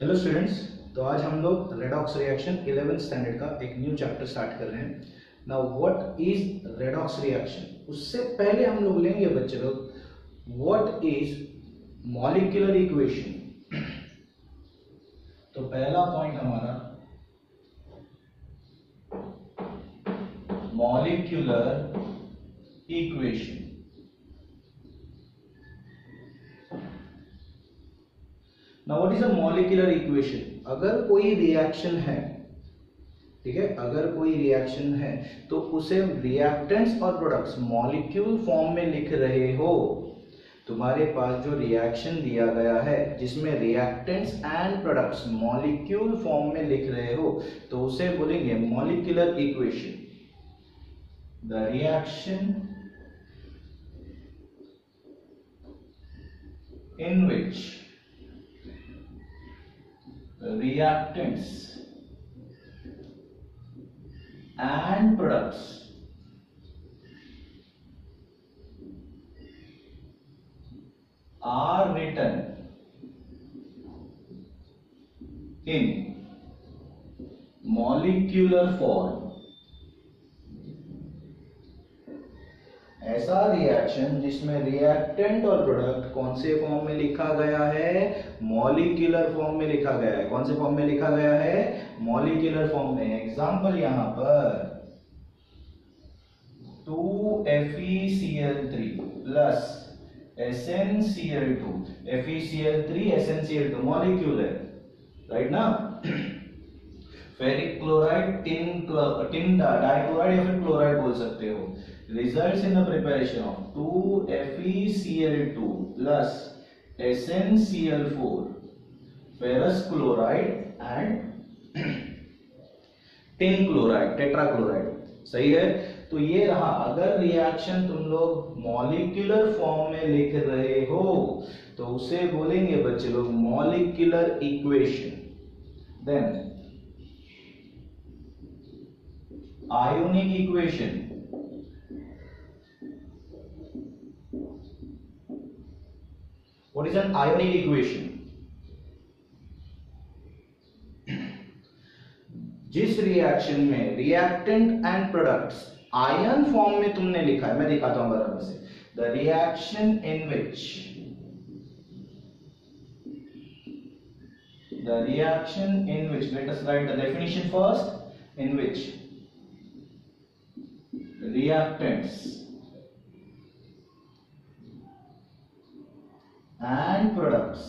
Hello students, तो आज हम लोग रेडॉक्स रिएक्शन 11th स्टैंडर्ड का एक न्यू चैप्टर स्टार्ट कर रहे हैं। Now what is redox reaction, उससे पहले हम लोग लेंगे बच्चे लोग व्हाट इज मॉलिक्यूलर इक्वेशन। तो पहला पॉइंट हमारा molecular equation. Now what is a molecular equation? अगर कोई रिएक्शन है, ठीक है, अगर कोई रिएक्शन है तो उसे रिएक्टेंट्स और प्रोडक्ट्स मॉलिक्यूल फॉर्म में लिख रहे हो। तुम्हारे पास जो रिएक्शन दिया गया है जिसमें reactants and products molecule form में लिख रहे हो तो उसे बोलेंगे molecular equation. The reaction in which reactants and products are written in molecular form। ऐसा रिएक्शन जिसमें रिएक्टेंट और प्रोडक्ट कौन से फॉर्म में लिखा गया है, मॉलिक्यूलर फॉर्म में लिखा गया है। कौन से फॉर्म में लिखा गया है, मॉलिक्यूलर फॉर्म में। एग्जांपल यहां पर 2FeCl3 plus SnCl2, FeCl3 SnCl2 molecular, right ना। फेरिक क्लोराइड, टिन डाइक्लोराइड या फिर क्लोराइड बोल सकते हो। Results in the preparation of 2FeCl2 plus SnCl4, ferrous chloride and tin chloride, tetrachloride, सही है। तो ये रहा, अगर रिएक्शन तुम लोग मॉलिक्यूलर फॉर्म में लिख रहे हो तो उसे बोलेंगे बच्चे लोग molecular equation. Then ionic equation. What is an ionic equation? जिस रिएक्शन में reactant and products ion form में तुमने लिखा है, मैं दिखाता हूं बराबर से। The reaction in which, the reaction in which, let us write the definition first. In which reactants and products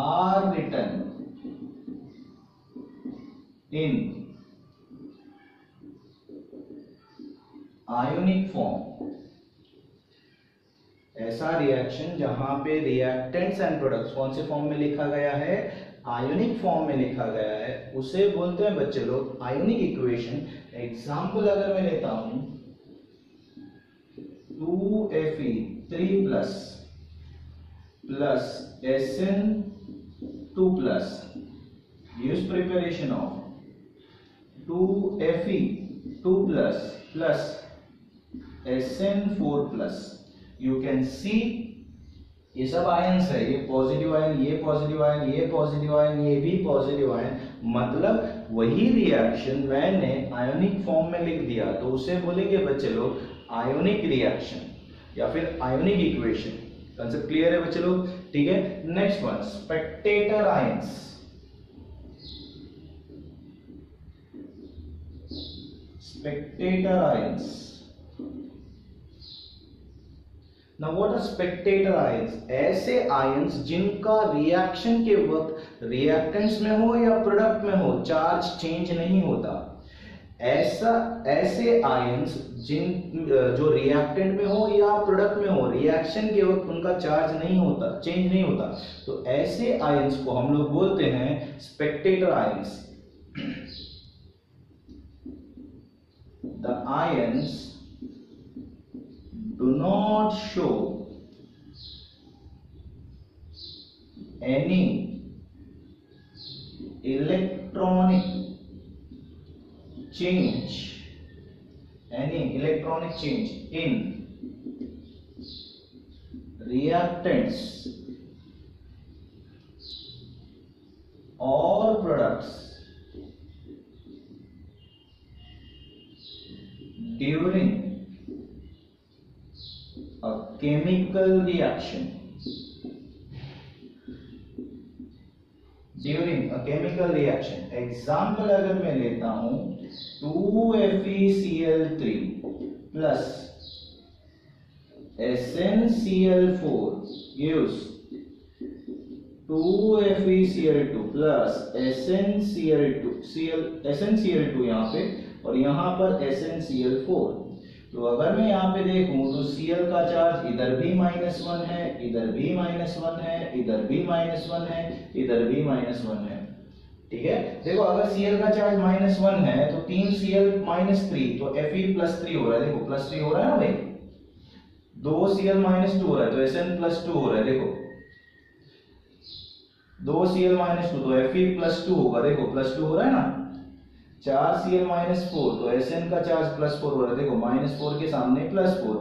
are written in ionic form। ऐसा रिएक्शन जहां पे रिएक्टेंट्स एंड प्रोडक्ट्स कौन से फॉर्म में लिखा गया है, आयोनिक फॉर्म में लिखा गया है, उसे बोलते हैं बच्चे लोग आयोनिक इक्वेशन। एग्जाम्पल अगर मैं लेता हूं 2Fe3 plus Sn2 plus, use preparation of 2Fe2 plus Sn4 plus। You can see ये सब आयन्स है, ये पॉजिटिव आयन, ये पॉजिटिव आयन, ये पॉजिटिव आयन, ये भी पॉजिटिव आयन, मतलब वही रिएक्शन मैंने आयोनिक फॉर्म में लिख दिया तो उसे बोलेंगे बच्चे लोग आयोनिक रिएक्शन या फिर आयोनिक इक्वेशन। कंसेप्ट क्लियर है बच्चे लोग, ठीक है। Next one spectator ions. Spectator ions. Now what are spectator ions? ऐसे आयंस जिनका रिएक्शन के वक्त रिएक्टेंट्स में हो या प्रोडक्ट में हो चार्ज चेंज नहीं होता। ऐसे आयंस जो रिएक्टेंट में हो या प्रोडक्ट में हो रिएक्शन के वक्त उनका चार्ज नहीं होता, चेंज नहीं होता, तो ऐसे आयंस को हम लोग बोलते हैं spectator ions. The ions do not show any electronic change in reactants or products during a chemical reaction. During a chemical reaction, example अगर मैं लेता हूं 2FeCl3 plus SnCl4 gives 2FeCl2 plus SnCl2 यहाँ पे और यहाँ पर SnCl4. तो अगर मैं यहाँ पे देखूँ तो Cl का चार्ज इधर भी -1 है, इधर भी -1 है, इधर भी -1 है, इधर भी -1 है. ठीक है, देखो अगर Cl का चार्ज -1 है तो 3Cl -3 तो Fe +3 हो रहा है. देखो +3 हो रहा है ना भाई. 2Cl -2 हो रहा है तो Sn +2 हो रहा है. देखो 2Cl -2 तो Fe +2 होगा. देखो +2 हो रहा है ना. 4Cl-4 तो Sn का चार्ज +4 हो रहा है. देखो -4 के सामने +4,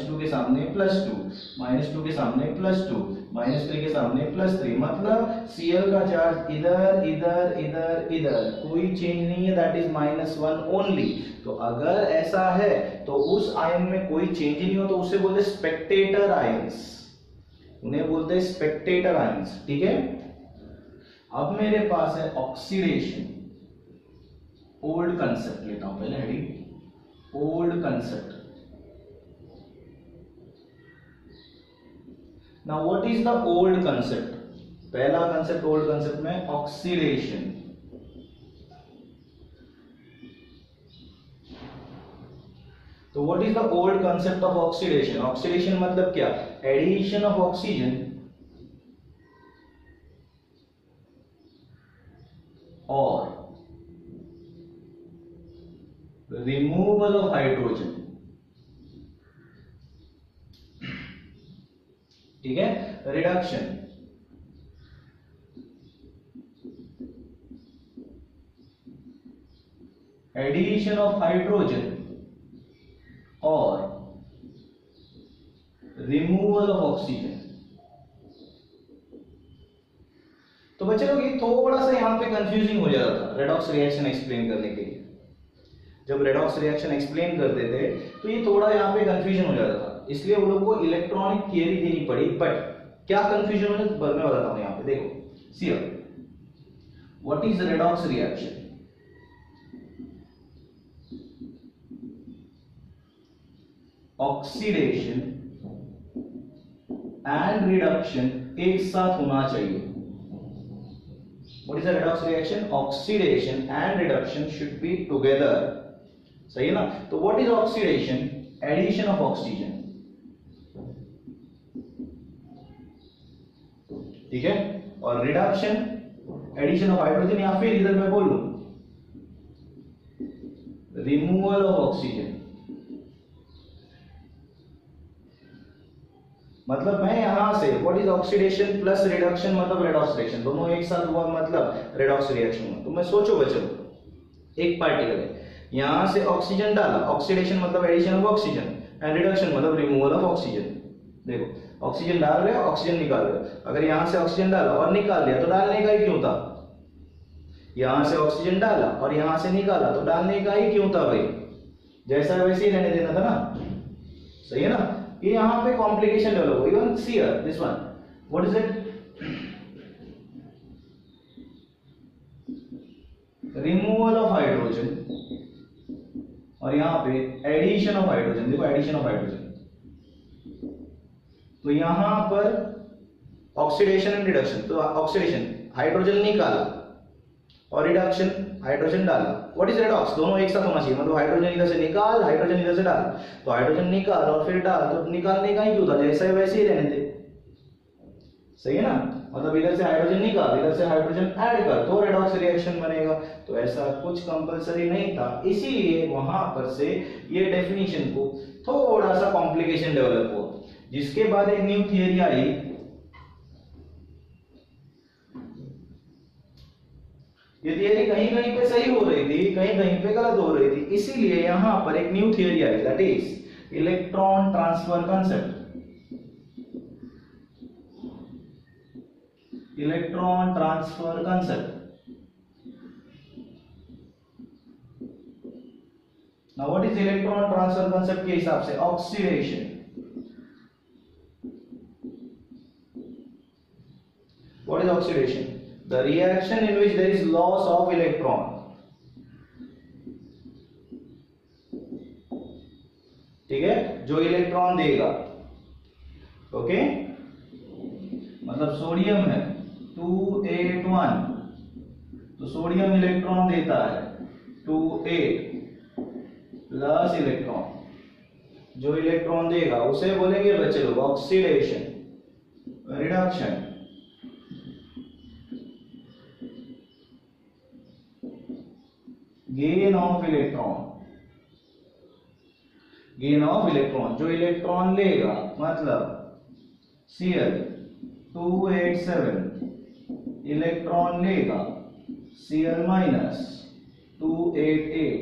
-2 के सामने +2, -2 के सामने +2, -3 के सामने +3. मतलब Cl का चार्ज इधर इधर इधर इधर कोई चेंज नहीं है. That is -1 only. तो अगर ऐसा है तो उस आयन में कोई चेंज नहीं हो तो उसे बोलते स्पेक्टेटर आयंस. उन्हें बोलते हैं स्पेक्टेटर आयंस. ठीक है, अब मेरे पास है ऑक्सीडेशन. ओल्ड कंसेप्ट लेता हूं पहले. Heading old concept. Now what is the old concept. पहला कंसेप्ट ओल्ड कंसेप्ट में ऑक्सीडेशन. तो what is the old concept of oxidation. Oxidation मतलब क्या? एडिशन ऑफ ऑक्सीजन और removal of hydrogen. ठीक है, reduction. Addition of hydrogen or removal of oxygen. तो बच्चे लोग ये थोड़ा सा यहाँ पे कंफ्यूजिंग हो जाता था रेडॉक्स रिएक्शन एक्सप्लेन करने के लिए. जब रेडॉक्स रिएक्शन एक्सप्लेन करते थे तो ये थोड़ा यहाँ पे कंफ्यूजन हो जाता था, इसलिए उन लोग को इलेक्ट्रॉनिक थियरी देनी पड़ी. बट क्या कंफ्यूजन है मैं बताता हूँ यहाँ पे. देखो see what is redox reaction. Oxidation and reduction एक साथ होना चाहिए. What is redox reaction. Oxidation and reduction should be together. सही है ना. तो what is oxidation. Addition of oxygen. ठीक है, और रिडक्शन एडिशन ऑफ हाइड्रोजन या फिर इधर मैं बोलूं रिमूवल ऑफ ऑक्सीजन. मतलब मैं यहां से what is oxidation plus reduction मतलब रेडॉक्स रिएक्शन दोनों एक साथ हुआ मतलब रेडॉक्स रिएक्शन हुआ. तो मैं सोचो बच्चों एक पार्टिकल है, यहां से ऑक्सीजन डाला. ऑक्सीडेशन मतलब addition of oxygen and reduction मतलब रिमूवल ऑफ ऑक्सीजन. देखो ऑक्सीजन डाल रहे हो, ऑक्सीजन निकाल रहे हो. अगर यहां से ऑक्सीजन डाला और निकाल लिया तो डालने का ही क्यों था. यहां से ऑक्सीजन डाला और यहां से निकाला तो डालने का ही क्यों था भाई. जैसा वैसे ही रहने देना था ना. सही है ना. ये यहां पे कॉम्प्लिकेशन डेवलप हो. Even see here this one what is it. Removal of hydrogen और यहां पे एडिशन ऑफ हाइड्रोजन. देखो एडिशन ऑफ हाइड्रोजन तो यहां पर ऑक्सीडेशन एंड रिडक्शन. तो ऑक्सीडेशन हाइड्रोजन निकाला और रिडक्शन हाइड्रोजन डाला. What is redox. दोनों एक साथ होना चाहिए. मतलब हाइड्रोजन इधर से निकाल, हाइड्रोजन इधर से डाल. तो हाइड्रोजन निकाल और फिर डाल तो निकालने का ही क्यों था. जैसा है वैसे ही रहने दे. सही है ना. मतलब इधर से हाइड्रोजन निकाल, इधर से हाइड्रोजन ऐड कर तो रेडॉक्स रिएक्शन बनेगा. तो ऐसा कुछ कंपलसरी नहीं था. इसीलिए वहां पर से ये डेफिनेशन को थोड़ा सा कॉम्प्लिकेशन डेवलप हो. जिसके बाद एक न्यू थियरी आई ये थियरी कहीं कहीं पे सही हो रही थी, कहीं कहीं पे गलत हो रही थी. इसीलिए यहां पर एक न्यू थियरी आई that is electron transfer concept. Electron transfer concept. Now what is electron transfer concept के हिसाब से oxidation. What is oxidation? The reaction in which there is loss of electron. ठीक है, जो इलेक्ट्रॉन देगा, ओके, मतलब sodium है 281, तो सोडियम इलेक्ट्रॉन देता है 28 प्लस इलेक्ट्रॉन, जो इलेक्ट्रॉन देगा उसे बोलेंगे बच्चे लोग oxidation, reduction. Gain of electron जो इलेक्ट्रॉन लेगा, मतलब Cl 287 इलेक्ट्रॉन लेगा, Cl माइनस 288,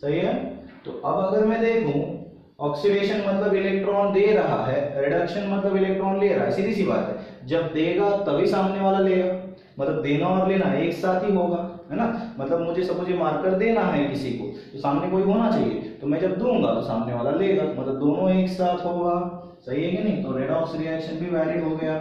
सही है। तो अब अगर मैं देखूं ऑक्सीडेशन मतलब इलेक्ट्रॉन दे रहा है, रिडक्शन मतलब इलेक्ट्रॉन ले रहा है, सीधी सी बात है, जब देगा तभी सामने वाला लेगा, मतलब देना और लेना एक साथ ही होगा, है ना। मतलब मुझे सपोज ये मार्कर देना है किसी को, तो सामने कोई होना चाहिए, तो मैं जब दूंगा तो सामने वाला लेगा, मतलब दोनों एक साथ होगा, सही है कि नहीं। तो रेडॉक्स रिएक्शन भी वैलिड हो गया।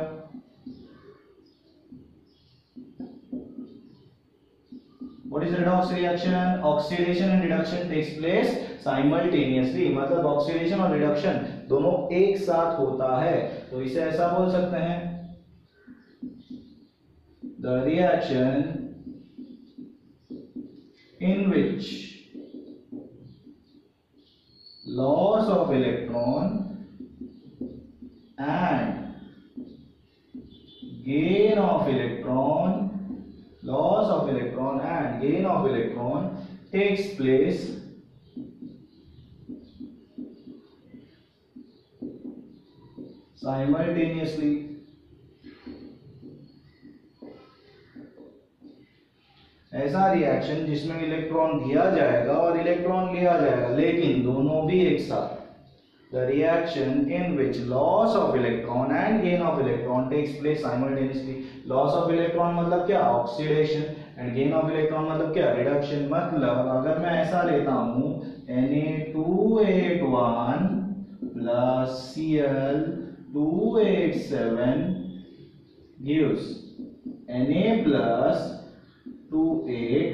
What is redox reaction? Oxidation and reduction takes place simultaneously, मतलब ऑक्सीडेशन और रिडक्शन दोनों एक साथ होता है, तो इसे ऐसा बोल सकते हैं the reaction in which loss of electron and gain of electron takes place simultaneously। ऐसा रिएक्शन जिसमें इलेक्ट्रॉन दिया जाएगा और इलेक्ट्रॉन लिया जाएगा, लेकिन दोनों भी एक साथ। The reaction in which loss of electron and gain of electron takes place simultaneously. Loss of electron मतलब क्या? Oxidation. And gain of electron मतलब क्या? रिडक्शन। मतलब अगर मैं ऐसा लेता हूं Na281 plus Cl287 gives Na plus 28,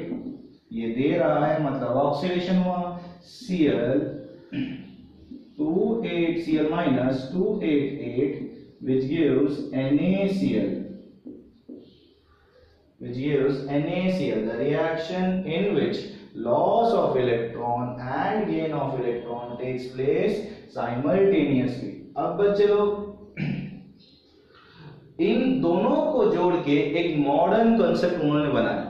ये दे रहा है, मतलब ऑक्सीडेशन हुआ। Cl minus 288 which gives NaCl। The reaction in which loss of electron and gain of electron takes place simultaneously. अब बच्चे लोग इन दोनों को जोड़ के एक मॉडर्न कंसेप्ट उन्होंने बनाया,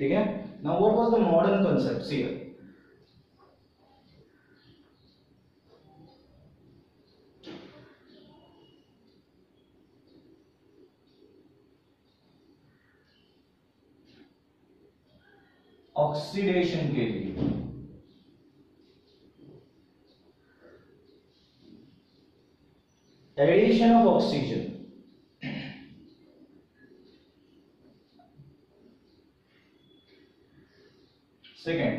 ठीक है। Now what was the modern concept here? Oxidation के लिए addition of oxygen, second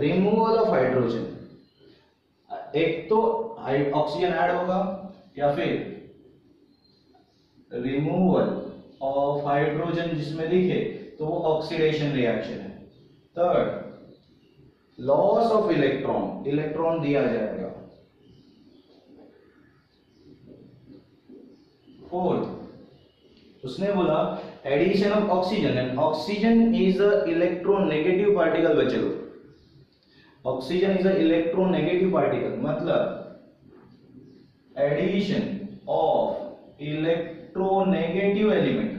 removal of hydrogen, एक तो ऑक्सीजन ऐड होगा या फिर रिमूवल ऑफ हाइड्रोजन जिसमें दिखे तो वो ऑक्सीडेशन रिएक्शन है। Third loss of electron, electron दिया जाएगा। फोर्थ, उसने बोला addition of oxygen, and oxygen is a electronegative particle. बच्चों oxygen is a electronegative particle मतलब एडिशन ऑफ इलेक्ट्रोनेगेटिव एलिमेंट।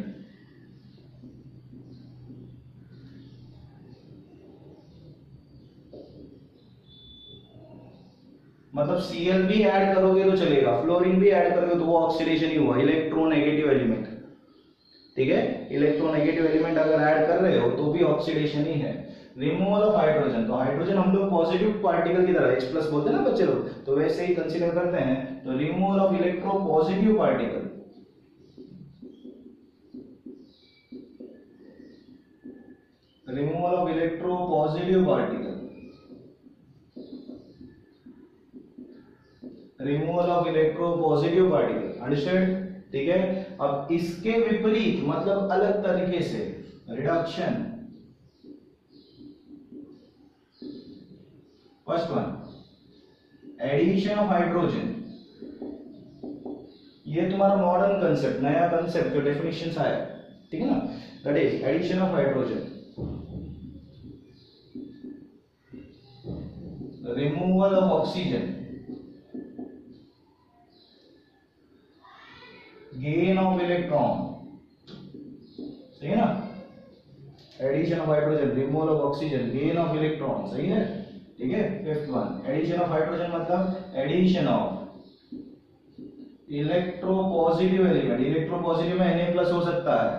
मतलब Cl भी ऐड करोगे तो चलेगा, फ्लोरीन भी ऐड करोगे तो वो ऑक्सीडेशन ही हुआ, इलेक्ट्रोनेगेटिव एलिमेंट। ठीक है, इलेक्ट्रोनेगेटिव एलिमेंट अगर ऐड कर रहे हो तो भी ऑक्सीडेशन ही है। रिमूवल ऑफ हाइड्रोजन, तो हाइड्रोजन हम लोग पॉजिटिव पार्टिकल की तरह H+ बोलते हैं ना बच्चे लोग, तो वैसे ही कंसीडर करते हैं। तो removal of electropositive particle, removal of electropositive particle, removal of electropositive particle. Understand? ठीक है। अब इसके विपरीत मतलब अलग तरीके से reduction. First one addition of hydrogen, ये तुम्हारा मॉडर्न कंसेप्ट, नया कंसेप्ट जो डेफिनेशन आया। ठीक है ना, that is addition of hydrogen. Removal of oxygen, gain of electron. सही है ना, addition of hydrogen, removal of oxygen, gain of electron. सही है, ठीक है। Fifth one addition of hydrogen मतलब addition of electropositive element. Electropositive में Na plus हो सकता है,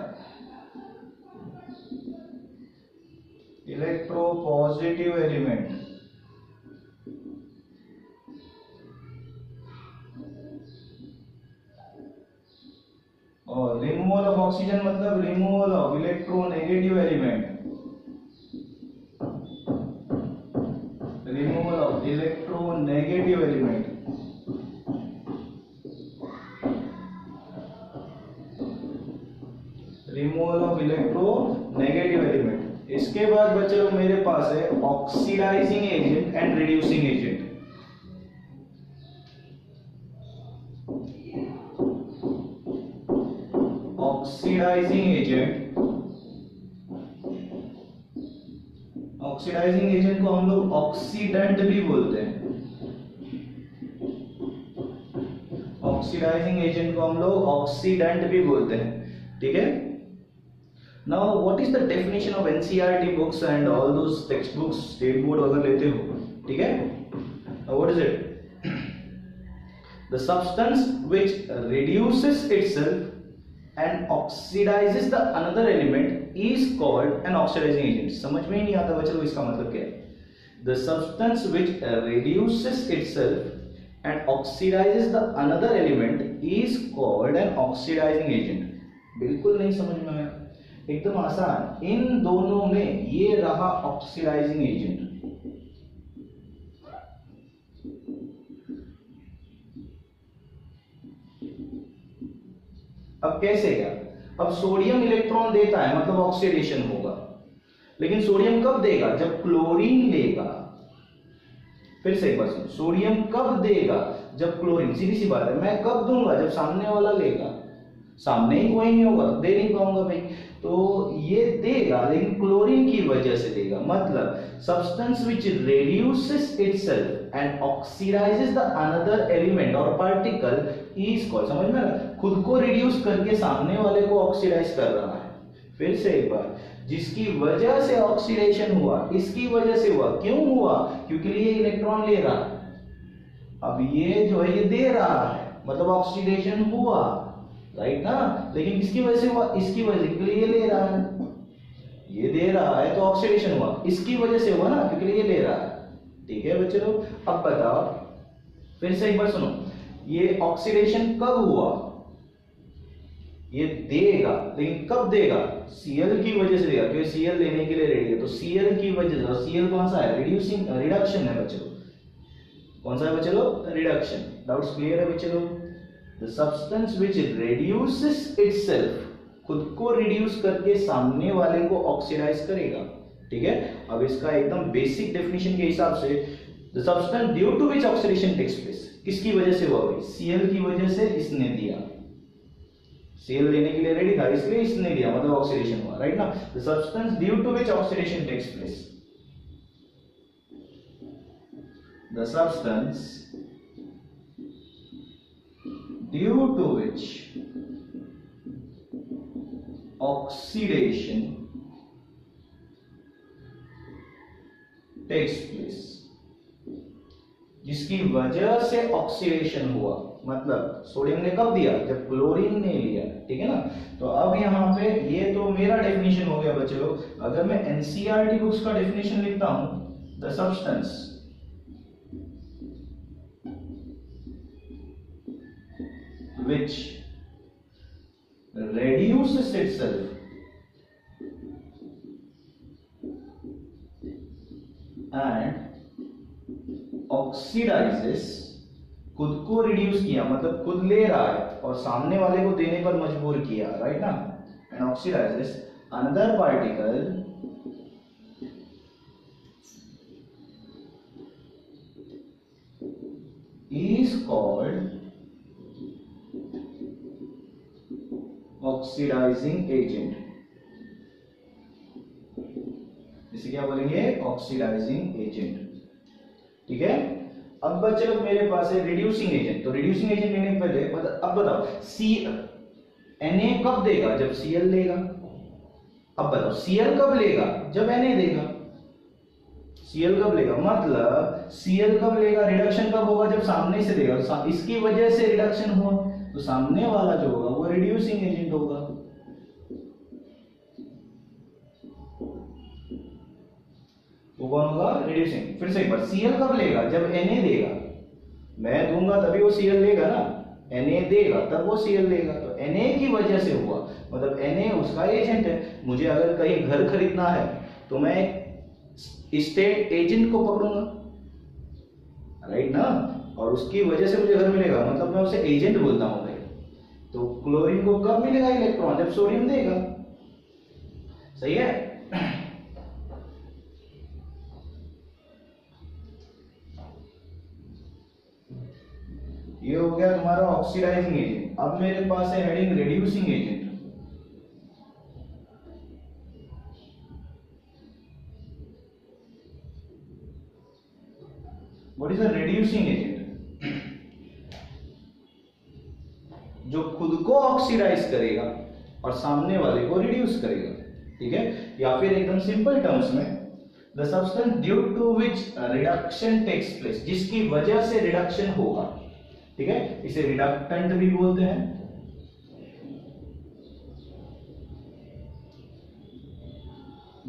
इलेक्ट्रो पॉजिटिव एलिमेंट। और रिमूवल ऑफ ऑक्सीजन मतलब removal of electronegative element, removal of electronegative element. Removal of electronegative element. इसके बाद बच्चे लोग मेरे पास है oxidizing agent and reducing agent. Oxidizing agent को हम लोग ऑक्सीडेंट भी बोलते हैं। ऑक्सीडाइजिंग एजेंट को हम लोग ऑक्सीडेंट भी बोलते हैं। ठीक है। Now what is the definition of NCERT books and all those text books, state board अगर लेते हो। ठीक है, what is it? The substance which reduces itself and oxidizes the another element is called an oxidizing agent. समझ में ही नहीं आता बच्चों इसका मतलब क्या है। The substance which reduces itself and oxidizes the another element is called an oxidizing agent. बिल्कुल नहीं समझ में आया, एकदम आसान। इन दोनों में ये रहा oxidizing agent, अब कैसे यार? अब सोडियम इलेक्ट्रॉन देता है मतलब ऑक्सीडेशन होगा, लेकिन सोडियम कब देगा? जब क्लोरीन देगा। फिर से एक बार सुन, सोडियम कब देगा? जब क्लोरीन। सीधी सी बात है, मैं कब दूंगा? जब सामने वाला लेगा। सामने ही कोई नहीं होगा तो दे नहीं पाऊंगा भाई, तो ये देगा लेकिन क्लोरीन की वजह से देगा। मतलब substance which reduces itself and oxidizes the another element और पार्टिकल इज कॉल्ड। समझ में आ रहा? खुद को रिड्यूस करके सामने वाले को ऑक्सीडाइज कर रहा है। फिर से एक बार, जिसकी वजह से ऑक्सीडेशन हुआ इसकी वजह से हुआ। क्यों हुआ? क्योंकि ये इलेक्ट्रॉन ले रहा है, अब ये जो है ये दे रहा है, मतलब ऑक्सीडेशन हुआ, राइट ना। लेकिन किसकी वजह से हुआ? इसकी वजह से, ये ले रहा है, ये दे रहा है तो ऑक्सीडेशन हुआ, इसकी वजह से हुआ ना, क्योंकि ये ले रहा है। ठीक है बच्चे लोग, अब बताओ फिर से एक बार सुनो, ये ऑक्सीडेशन कब हुआ? ये देगा लेकिन कब देगा? Cl की वजह से देगा, क्योंकि Cl लेने के लिए रेडी है, तो Cl की वजह से। Cl कौन सा है? रिड्यूसिंग, रिडक्शन है बच्चे लोग। कौन सा है बच्चे लोग? रिडक्शन। डाउट्स क्लियर है बच्चे लोग? The substance which reduces itself, खुद को रिड्यूस करके सामने वाले को ऑक्सीडाइज करेगा, ठीक है। अब इसका एकदम बेसिक डेफिनेशन के हिसाब से the substance due to which oxidation takes place, किसकी वजह से हुआ भाई, Cl की वजह से इसने दिया, Cl लेने के लिए रेडी था इसलिए इसने दिया, मतलब ऑक्सीडेशन हुआ, राइट ना। The substance due to which oxidation takes place, the substance due to which oxidation takes place, जिसकी वजह से ऑक्सीडेशन हुआ, मतलब सोडियम ने कब दिया जब क्लोरीन ने लिया, ठीक है ना। तो अब यहाँ पे ये तो मेरा डेफिनेशन हो गया बच्चे लोग। अगर मैं एनसीईआरटी बुक्स का डेफिनेशन लिखता हूं, the substance which reduces itself and oxidizes, खुद को रिड्यूस किया मतलब खुद ले रहा है और सामने वाले को देने पर मजबूर किया, राइट ना। And oxidizes another particle is called oxidizing agent, इसे क्या बोलेंगे, ऑक्सीडाइजिंग एजेंट, ठीक है। अब बच्चे लोग मेरे पास है रिड्यूसिंग एजेंट, तो रिड्यूसिंग एजेंट लेने के पहले मतलब अब बताओ सी Na कब देगा जब Cl लेगा, अब बताओ Cl कब लेगा जब Na देगा, Cl कब लेगा मतलब Cl कब लेगा, रिडक्शन कब होगा जब सामने से देगा, इसकी वजह से रिडक्शन हुआ तो सामने वाला जो होगा वो रिड्यूसिंग एजेंट होगा, वो कौन होगा, रिड्यूसिंग। फिर से एक बार Cl कब लेगा जब Na देगा, मैं दूंगा तभी वो Cl लेगा ना, Na देगा तब वो Cl लेगा, तो Na की वजह से हुआ मतलब Na उसका एजेंट है। मुझे अगर कहीं घर खरीदना है तो मैं स्टेट एजेंट को पकड़ूंगा, राइट ना, और उसकी वजह से मुझे घर मिलेगा मतलब मैं उसे एजेंट बोलता हूं भाई। तो क्लोरीन को कब मिलेगा इलेक्ट्रॉन जब सोडियम देगा, सही है। ये हो गया तुम्हारा ऑक्सीडाइजिंग एजेंट। अब मेरे पास है heading reducing agent, what is a reducing agent, जो खुद को ऑक्सीडाइज करेगा और सामने वाले को रिड्यूस करेगा, ठीक है। या फिर एकदम सिंपल टर्म्स में the substance due to which reduction takes place, जिसकी वजह से रिडक्शन होगा, ठीक है। इसे रिडक्टेंट भी बोलते हैं,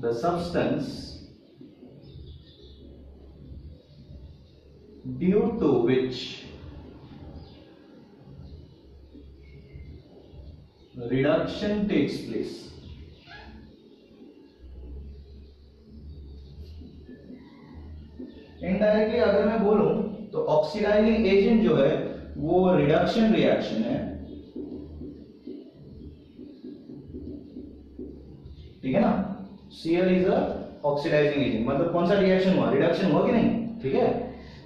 the substance due to which reduction takes place, indirectly अगर मैं बोलूं तो ऑक्सीडाइजिंग एजेंट जो है वो रिडक्शन रिएक्शन है, ठीक है ना। Cl is a oxidizing agent, मतलब कौन सा रिएक्शन हुआ, रिडक्शन हुआ कि नहीं, ठीक है।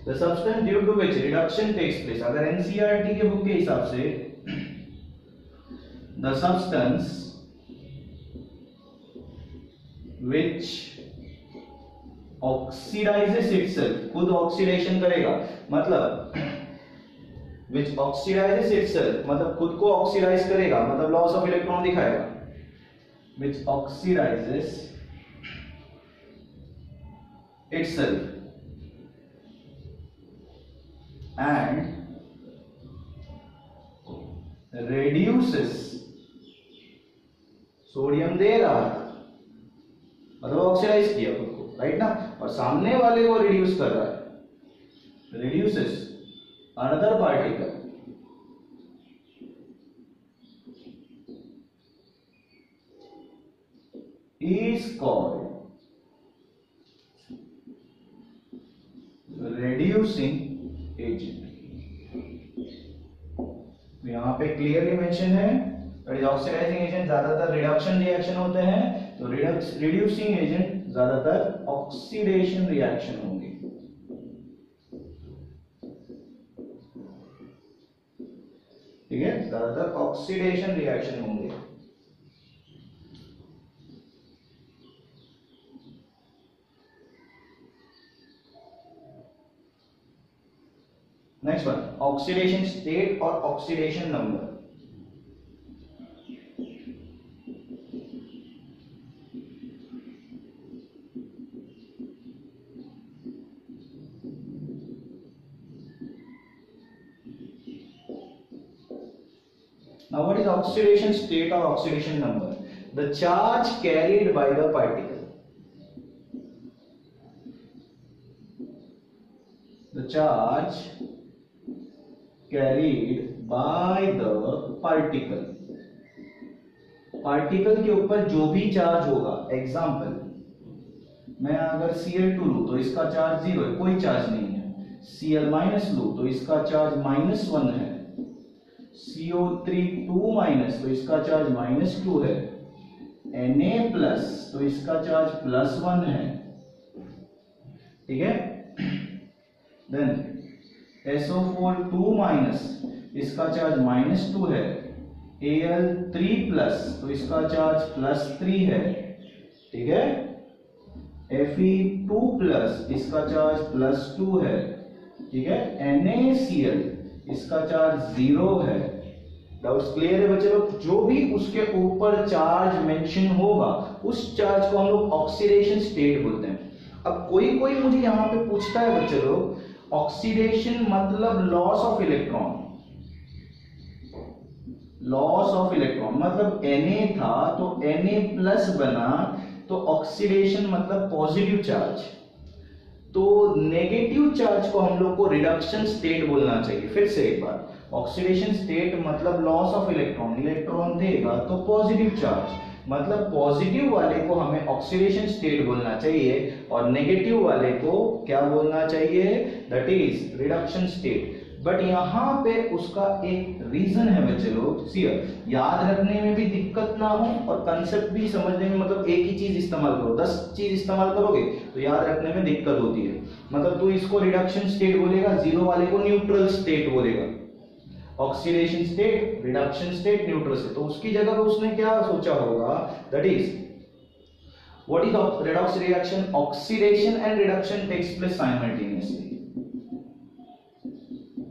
The substance due to which reduction takes place, अगर एनसीईआरटी के बुक के हिसाब से the substance which oxidizes itself, खुद ऑक्सीडेशन करेगा मतलब which oxidizes itself मतलब खुद को ऑक्सीडाइज करेगा मतलब लॉस ऑफ इलेक्ट्रॉन दिखाएगा, which oxidizes itself and reduces, sodium दे रहा है मतलब ऑक्सीडाइज किया खुद को, राइट ना, और सामने वाले को रिड्यूस कर रहा है, reduces another particle is called reducing agent. यहाँ पे क्लियरली मेंशन है ऑक्सीडाइजिंग एजेंट ज्यादातर रिडक्शन रिएक्शन होते हैं, तो रिड्यूसिंग एजेंट ज्यादातर ऑक्सीडेशन रिएक्शन होंगे। ठीक है, ज्यादातर ऑक्सीडेशन रिएक्शन होंगे। नेक्स्ट वन, ऑक्सीडेशन स्टेट और oxidation number. Now what is oxidation state or oxidation number? The charge carried by the particle. The charge carried by the particle. Particle के ऊपर जो भी चार्ज होगा, एग्जाम्पल मैं अगर Cl2 लूं तो इसका चार्ज 0 है, कोई चार्ज नहीं है। Cl- लूं तो इसका चार्ज -1 है। CO3 2 माइनस तो इसका चार्ज -2 है। Na+ तो इसका चार्ज +1 है। ठीक है, देन SO4 2 माइनस इसका चार्ज -2 है। Al3+ तो इसका चार्ज +3 है। ठीक है, Fe2+ इसका चार्ज +2 है। ठीक है, NaCl इसका चार्ज 0 है। डाउट्स क्लियर है बच्चे लोग? जो भी उसके ऊपर चार्ज मेंशन होगा उस चार्ज को हम लोग ऑक्सीडेशन स्टेट बोलते हैं। अब कोई मुझे यहां पे पूछता है बच्चे लोग, ऑक्सीडेशन मतलब loss of electron. Loss of electron मतलब Na था तो Na+ बना, तो ऑक्सीडेशन मतलब पॉजिटिव चार्ज। तो नेगेटिव चार्ज को हम लोग को रिडक्शन स्टेट बोलना चाहिए। फिर से एक बार, ऑक्सीडेशन स्टेट मतलब लॉस ऑफ इलेक्ट्रॉन, इलेक्ट्रॉन देगा तो पॉजिटिव चार्ज मतलब पॉजिटिव वाले को हमें ऑक्सीडेशन स्टेट बोलना चाहिए और नेगेटिव वाले को क्या बोलना चाहिए? That is reduction state. But यहाँ पे उसका एक रीजन है बच्चे लोग, याद रखने में भी दिक्कत ना हो और कंसेप्ट भी समझने में, मतलब एक ही चीज इस्तेमाल करो, 10 चीज इस्तेमाल करोगे तो याद रखने में दिक्कत होती है। मतलब तू इसको रिडक्शन स्टेट बोलेगा, जीरो वाले को न्यूट्रल स्टेट बोलेगा। Oxidation state, reduction state, neutral state, तो उसकी जगह पर उसने क्या सोचा होगा? That is what is redox reaction. Oxidation and reduction takes place simultaneously.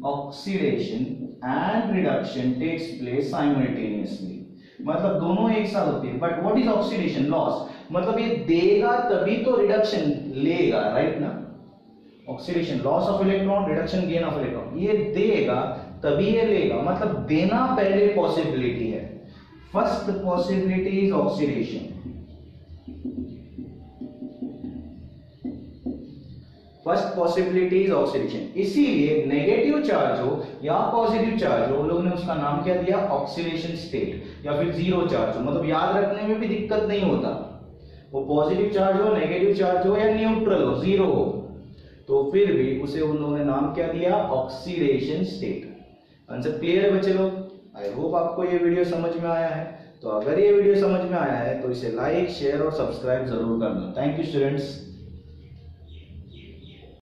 Oxidation and reduction takes place simultaneously मतलब दोनों एक साथ होते हैं। But what is oxidation? Loss, मतलब ये देगा तभी तो रिडक्शन लेगा, राइट ना? Oxidation loss of electron, reduction gain of electron. ये देगा तभी ये लेगा, मतलब देना पहले पॉसिबिलिटी है। First possibility is oxidation. First possibility is oxidation. इसीलिए नेगेटिव चार्ज हो या पॉजिटिव चार्ज हो, उन लोगों ने उसका नाम क्या दिया? ऑक्सीडेशन स्टेट या फिर जीरो चार्ज हो, मतलब याद रखने में भी दिक्कत नहीं होता। वो पॉजिटिव चार्ज हो, नेगेटिव चार्ज हो या न्यूट्रल हो, जीरो हो, तो फिर भी उसे उन लोगों ने नाम क्या दिया? Oxidation state. कंसेप्ट क्लियर है बच्चे लोग? आई होप आपको ये वीडियो समझ में आया है। तो अगर ये वीडियो समझ में आया है तो इसे लाइक, शेयर और सब्सक्राइब जरूर करना। Thank you students.